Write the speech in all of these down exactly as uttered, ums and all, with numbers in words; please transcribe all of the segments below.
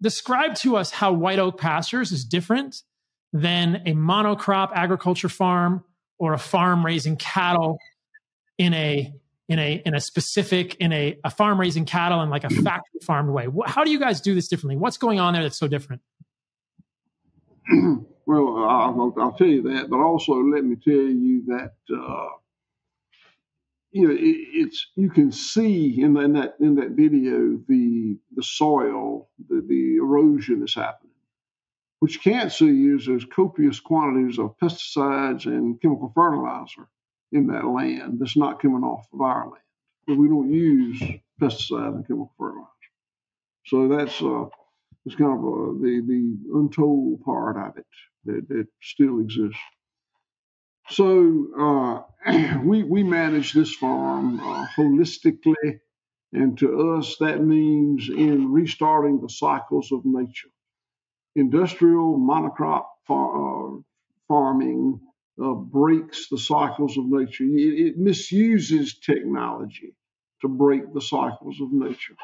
Describe to us how White Oak Pastures is different than a monocrop agriculture farm or a farm raising cattle in a in a in a specific in a, a farm raising cattle in like a factory farmed way. How do you guys do this differently? What's going on there that's so different? Well, I'll, I'll tell you that, but also let me tell you that uh, you know it, it's you can see in, in that in that video the the soil the, the erosion that's happening. What you can't see is there's copious quantities of pesticides and chemical fertilizer in that land that's not coming off of our land. But we don't use pesticide and chemical fertilizer, so that's uh, it's kind of a, the the untold part of it that, that still exists. So uh, we we manage this farm uh, holistically, and to us that means in restarting the cycles of nature. Industrial monocrop far, uh, farming uh, breaks the cycles of nature. It, it misuses technology to break the cycles of nature.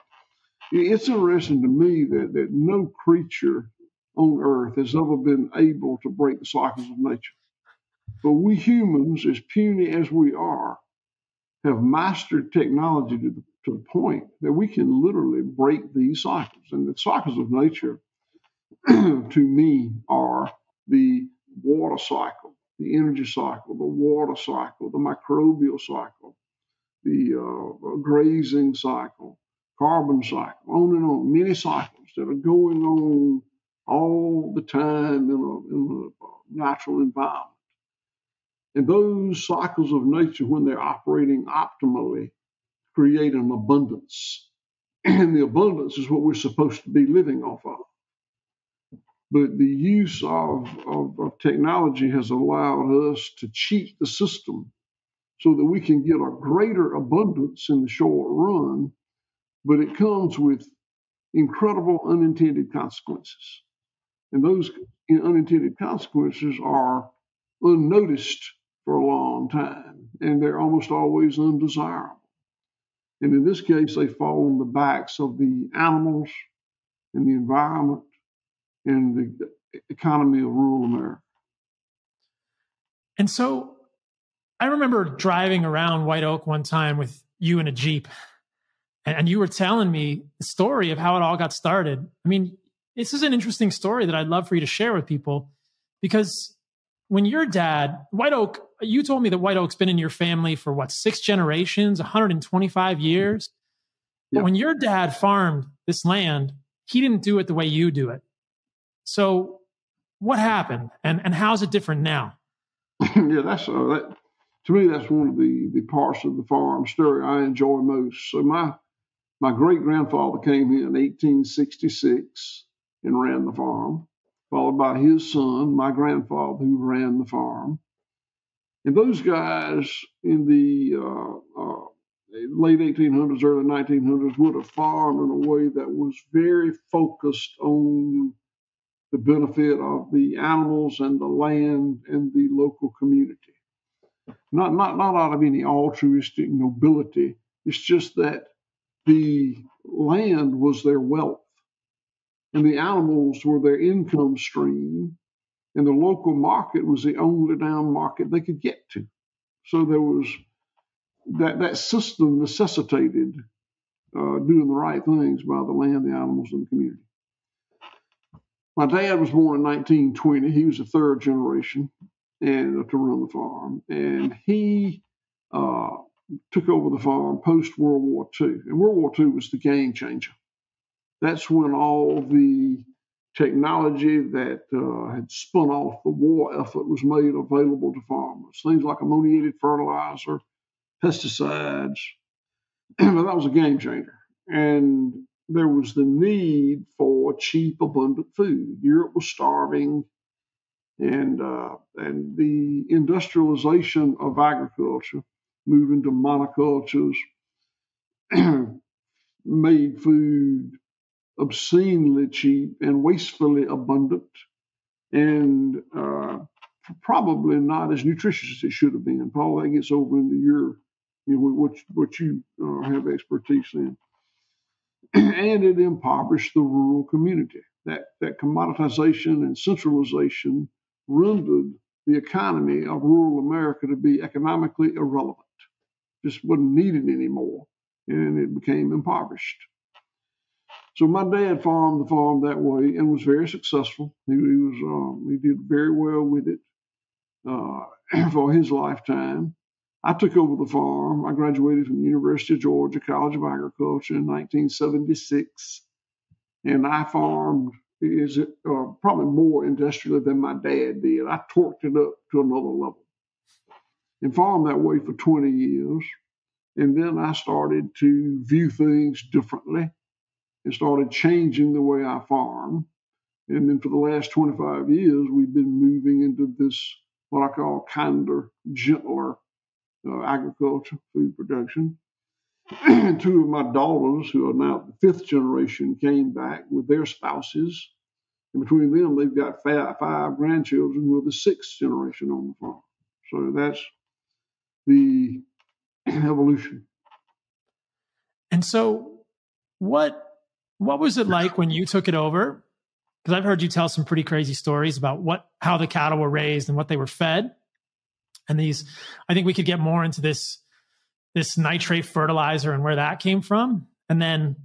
It's interesting to me that, that no creature on earth has ever been able to break the cycles of nature. But we humans, as puny as we are, have mastered technology to the, to the point that we can literally break these cycles. And the cycles of nature, to me, are the water cycle, the energy cycle, the water cycle, the microbial cycle, the uh, grazing cycle, carbon cycle, on and on, many cycles that are going on all the time in a, in a natural environment. And those cycles of nature, when they're operating optimally, create an abundance. And the abundance is what we're supposed to be living off of. But the use of, of, of technology has allowed us to cheat the system so that we can get a greater abundance in the short run, but it comes with incredible unintended consequences. And those unintended consequences are unnoticed for a long time, and they're almost always undesirable. And in this case, they fall on the backs of the animals and the environment and the economy of rural America. And so I remember driving around White Oak one time with you in a Jeep, and you were telling me the story of how it all got started. I mean, this is an interesting story that I'd love for you to share with people, because when your dad, White Oak, you told me that White Oak's been in your family for what, six generations, one hundred twenty-five years. Yep. But when your dad farmed this land, he didn't do it the way you do it. So what happened, and, and how is it different now? Yeah, that's uh, that, to me, that's one of the, the parts of the farm story I enjoy most. So my My great-grandfather came here in eighteen sixty-six and ran the farm, followed by his son, my grandfather, who ran the farm. And those guys in the uh, uh, late eighteen hundreds, early nineteen hundreds would have farmed in a way that was very focused on the benefit of the animals and the land and the local community. Not, not, not out of any altruistic nobility. It's just that the land was their wealth, and the animals were their income stream, and the local market was the only down market they could get to. So there was that, that system necessitated uh, doing the right things by the land, the animals, and the community. My dad was born in nineteen twenty. He was the third generation and uh, to run the farm, and he uh, took over the farm post-World War Two. And World War Two was the game changer. That's when all the technology that uh, had spun off the war effort was made available to farmers. Things like ammoniated fertilizer, pesticides. But that was a game changer. And there was the need for cheap, abundant food. Europe was starving. And, uh, and the industrialization of agriculture, moving to monocultures, made food obscenely cheap and wastefully abundant, and uh, probably not as nutritious as it should have been. Paul, that gets over into your, you know, what, what you uh, have expertise in. and it impoverished the rural community. That, that commoditization and centralization rendered the economy of rural America to be economically irrelevant. Just wasn't needed anymore, and it became impoverished. So my dad farmed the farm that way and was very successful. He, he was um, he did very well with it uh, for his lifetime. I took over the farm. I graduated from the University of Georgia College of Agriculture in nineteen seventy-six, and I farmed is it, uh, probably more industrially than my dad did. I torqued it up to another level and farmed that way for twenty years, and then I started to view things differently and started changing the way I farm. And then for the last twenty-five years, we've been moving into this what I call kinder, gentler Uh, agriculture, food production. Two of my daughters, who are now the fifth generation, came back with their spouses. And between them, they've got five, five grandchildren who are the sixth generation on the farm. So that's the evolution. And so what what was it like when you took it over? Because I've heard you tell some pretty crazy stories about what how the cattle were raised and what they were fed. And these, I think we could get more into this, this nitrate fertilizer and where that came from. And then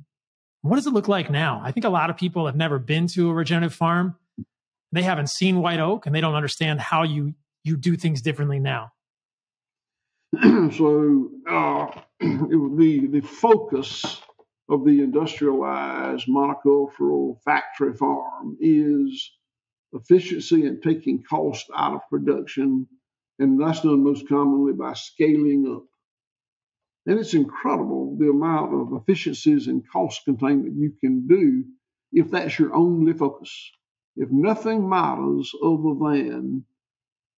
what does it look like now? I think a lot of people have never been to a regenerative farm. They haven't seen White Oak, and they don't understand how you, you do things differently now. So uh, it, the, the focus of the industrialized monocultural factory farm is efficiency and taking cost out of production. And that's done most commonly by scaling up. And it's incredible the amount of efficiencies and cost containment you can do if that's your only focus. If nothing matters other than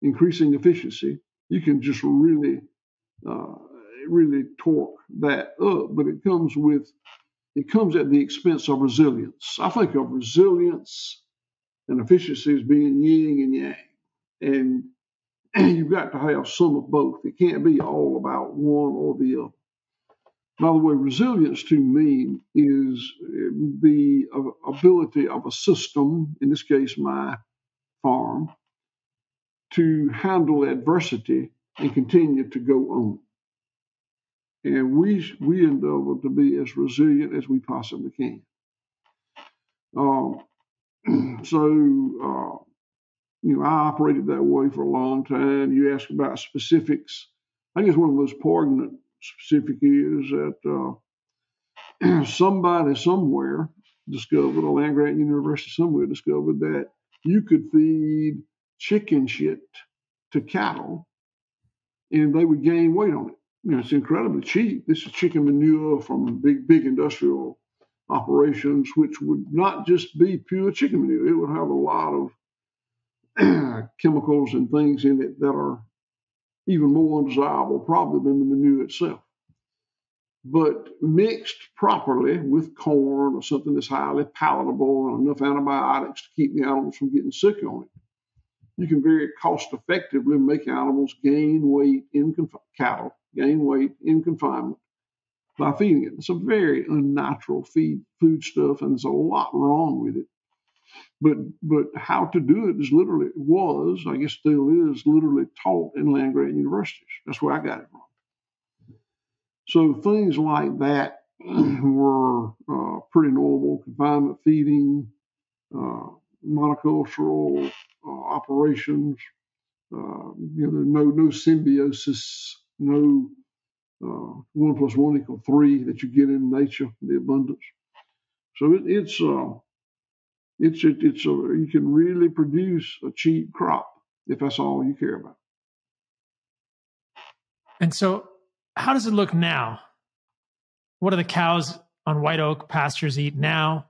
increasing efficiency, you can just really, uh, really torque that up. But it comes with, it comes at the expense of resilience. I think of resilience and efficiency as being yin and yang. And you've got to have some of both. It can't be all about one or the other. By the way, resilience to me is the ability of a system, in this case my farm, to handle adversity and continue to go on. And we we endeavor to be as resilient as we possibly can. Um, so... Uh, You know, I operated that way for a long time. You ask about specifics. I guess one of those poignant specific is that uh, somebody somewhere discovered, a land-grant university somewhere discovered that you could feed chicken shit to cattle and they would gain weight on it. You know, it's incredibly cheap. This is chicken manure from big, big industrial operations, which would not just be pure chicken manure. It would have a lot of chemicals and things in it that are even more undesirable probably than the manure itself. But mixed properly with corn or something that's highly palatable and enough antibiotics to keep the animals from getting sick on it, you can very cost effectively make animals gain weight in confi- cattle, gain weight in confinement by feeding it. It's a very unnatural feed food stuff, and there's a lot wrong with it. But but how to do it is literally was, I guess still is, literally taught in land-grant universities. That's where I got it from. So things like that were uh, pretty normal, confinement feeding, uh, monocultural uh, operations, uh, you know, no, no symbiosis, no uh, one plus one equal three that you get in nature, the abundance. So it, it's... Uh, It's a, it's a, you can really produce a cheap crop if that's all you care about. And so how does it look now? What do the cows on White Oak Pastures eat now?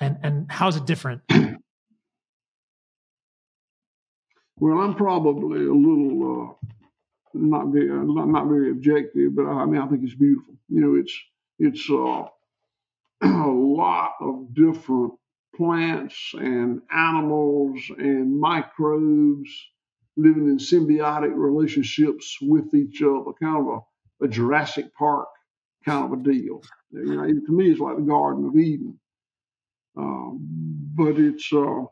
And, and how's it different? Well, I'm probably a little, uh, not very, not, not very objective, but I, I mean, I think it's beautiful. You know, it's, it's uh, a lot of different plants and animals and microbes living in symbiotic relationships with each other, kind of a, a Jurassic Park kind of a deal. You know, to me, it's like the Garden of Eden. Uh, but it's uh,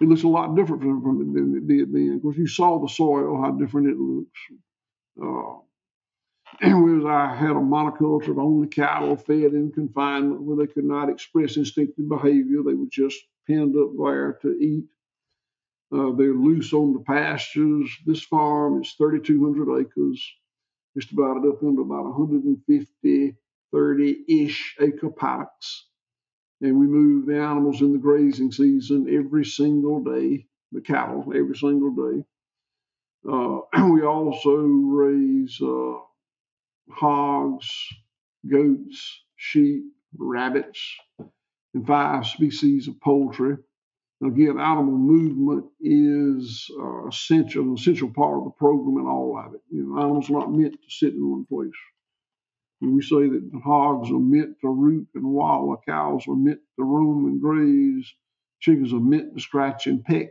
it looks a lot different from, from than it did then. Of course, you saw the soil, how different it looks. Uh, and whereas I had a monoculture of only cattle fed in confinement where they could not express instinctive behavior. They were just penned up there to eat. Uh, they're loose on the pastures. This farm is three thousand two hundred acres. It's divided up into about one hundred fifty, thirty-ish acre packs. And we move the animals in the grazing season every single day, the cattle every single day. Uh, we also raise uh, hogs, goats, sheep, rabbits, and five species of poultry. Again, animal movement is uh, essential, an essential part of the program and all of it. You know, animals are not meant to sit in one place. And we say that the hogs are meant to root and wallow, cows are meant to roam and graze, chickens are meant to scratch and peck,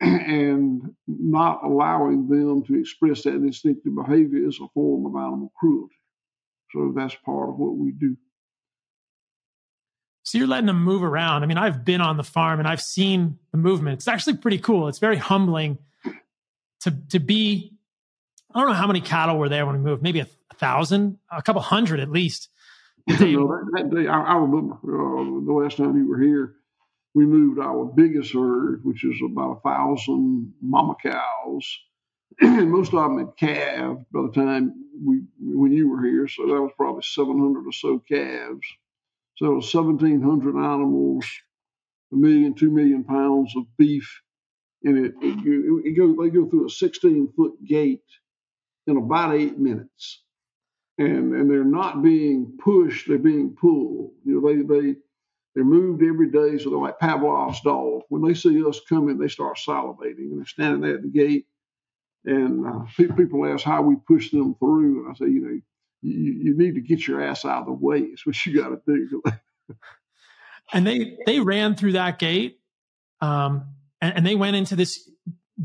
and not allowing them to express that instinctive behavior is a form of animal cruelty. So that's part of what we do. So you're letting them move around. I mean, I've been on the farm and I've seen the movement. It's actually pretty cool. It's very humbling to to be, I don't know how many cattle were there when we moved, maybe a, a thousand, a couple hundred at least. You know, that, that day, I, I remember uh, the last time you were here, we moved our biggest herd, which is about a thousand mama cows. And most of them had calved by the time we when you were here. So that was probably seven hundred or so calves. So seventeen hundred animals, a million, two million pounds of beef, and it, it, it, it go, they go through a sixteen-foot gate in about eight minutes, and and they're not being pushed; they're being pulled. You know, they they they're moved every day, so they're like Pavlov's dog. When they see us coming, they start salivating, and they're standing there at the gate. And uh, people ask how we push them through, and I say, you know. You, you need to get your ass out of the way. It's what you got to do. And they they ran through that gate, um, and, and they went into this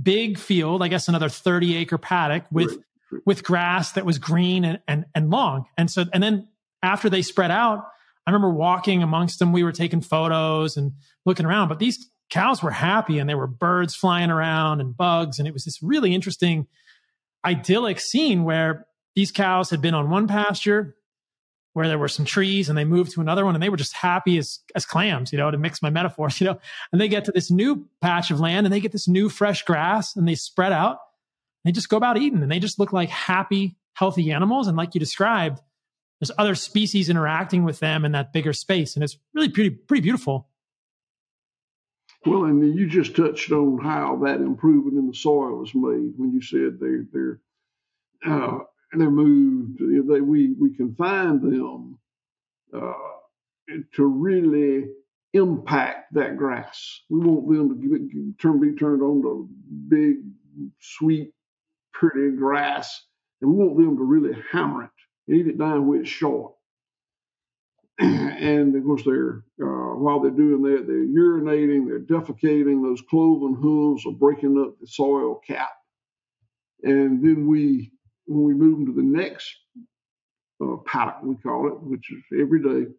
big field. I guess another thirty acre paddock with right, right. with grass that was green and, and and long. And so and then after they spread out, I remember walking amongst them. We were taking photos and looking around. But these cows were happy, and there were birds flying around and bugs, and it was this really interesting, idyllic scene where these cows had been on one pasture where there were some trees and they moved to another one and they were just happy as, as clams, you know, to mix my metaphors, you know, and they get to this new patch of land and they get this new fresh grass and they spread out. They just go about eating and they just look like happy, healthy animals. And like you described, there's other species interacting with them in that bigger space. And it's really pretty, pretty beautiful. Well, and you just touched on how that improvement in the soil is made when you said they're, they're, uh, And they're moved. They, we we confined them uh, to really impact that grass. We want them to get, turn be turned on to big, sweet, pretty grass, and we want them to really hammer it, and eat it down where it's short. And of course, they're uh, while they're doing that, they're urinating, they're defecating. Those cloven hooves are breaking up the soil cap, and then we. When we move them to the next uh, paddock, we call it, which is every day,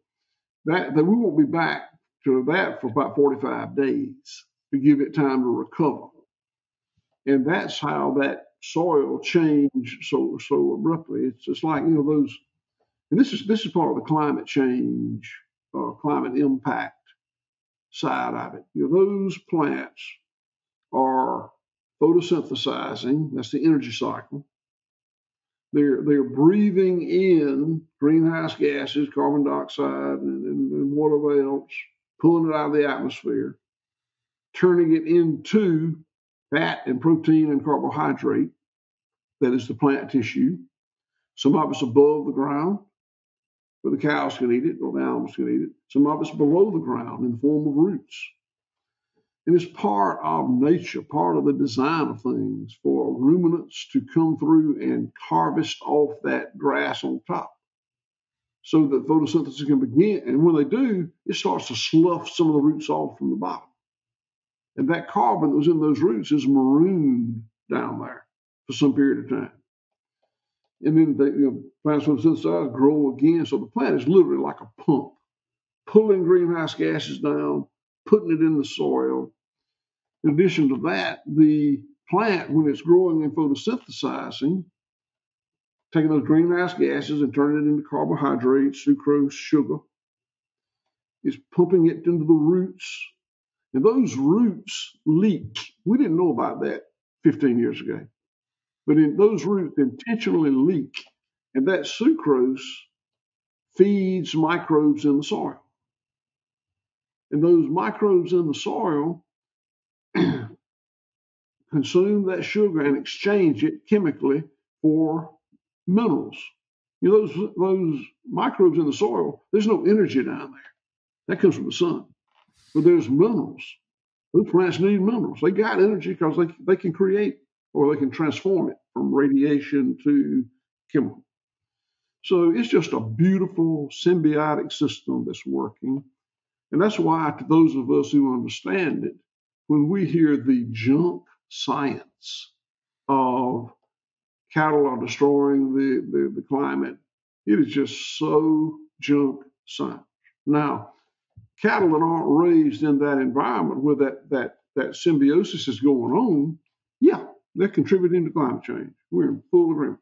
that, that we won't be back to that for about forty-five days to give it time to recover. And that's how that soil changed so so abruptly. It's it's like, you know, those, and this is this is part of the climate change, uh, climate impact side of it. You know, those plants are photosynthesizing. That's the energy cycle. They're, they're breathing in greenhouse gases, carbon dioxide, and, and, and whatever else, pulling it out of the atmosphere, turning it into fat and protein and carbohydrate. That is the plant tissue. Some of it's above the ground, where the cows can eat it or the animals can eat it. Some of it's below the ground in the form of roots. And it's part of nature, part of the design of things for ruminants to come through and harvest off that grass on top so that photosynthesis can begin. And when they do, it starts to slough some of the roots off from the bottom. And that carbon that was in those roots is marooned down there for some period of time. and then they you know, find some synthesized, grow again. So the plant is literally like a pump, pulling greenhouse gases down, putting it in the soil. In addition to that, the plant, when it's growing and photosynthesizing, taking those greenhouse gases and turning it into carbohydrates, sucrose, sugar, is pumping it into the roots. And those roots leak. We didn't know about that fifteen years ago. But in those roots intentionally leak, and that sucrose feeds microbes in the soil. And those microbes in the soil consume that sugar and exchange it chemically for minerals. You know, those, those microbes in the soil, there's no energy down there. That comes from the sun. But there's minerals. Those plants need minerals. They got energy because they, they can create or they can transform it from radiation to chemical. So it's just a beautiful symbiotic system that's working. And that's why to those of us who understand it, when we hear the junk science of cattle are destroying the, the, the climate, it is just so junk science. Now, cattle that aren't raised in that environment where that, that, that symbiosis is going on, yeah, they're contributing to climate change. We're in full agreement.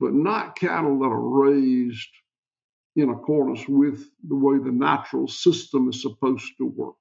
But not cattle that are raised in accordance with the way the natural system is supposed to work.